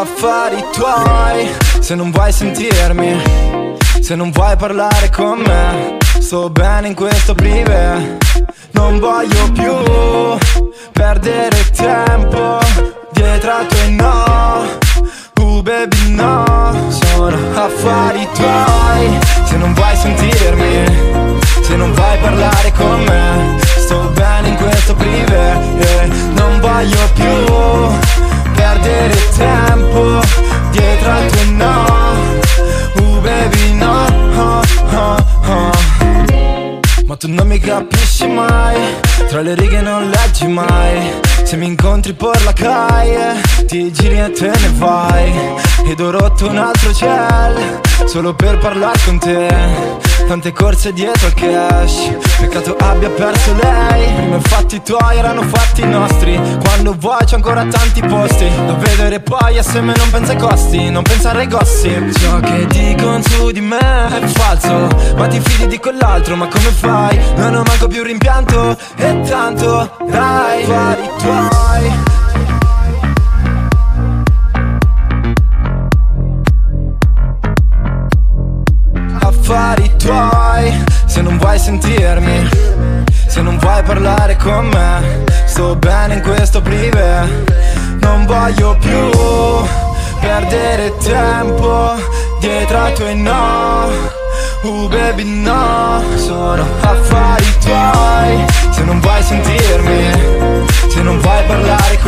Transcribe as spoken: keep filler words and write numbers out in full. affari tuoi. Se non vuoi sentirmi, se non vuoi parlare con me, sto bene in questo prive. Non voglio più perdere tempo dietro a tuoi no. Uh baby no, sono affari tuoi. Se non vuoi sentirmi, se non vuoi parlare con me, sto bene in questo prive. E non voglio più perdere tempo dietro a tuoi no. Uh baby no, oh, oh, oh. Ma tu non mi capisci mai, tra le righe non leggi mai. Se mi incontri per la calle, ti giri e te ne vai. Ed ho rotto un altro ciel solo per parlare con te. Tante corse dietro al cash, peccato abbia perso lei. Prima fatti tuoi erano fatti nostri. Quando vuoi c'ho ancora tanti posti da vedere, poi assieme non pensa ai costi, non pensare ai gossip. Ciò che dicono su di me è falso, ma ti fidi di quell'altro, ma come fai? Non ho manco più rimpianto, e tanto dai, affari tuoi. Affari tuoi, se non vuoi sentirmi, se non vuoi parlare con me, sto bene in questo prive. Non voglio più perdere tempo dietro a tuoi no. Uh baby no, sono affari tuoi. Se non vuoi sentirmi, se non vuoi parlare con me,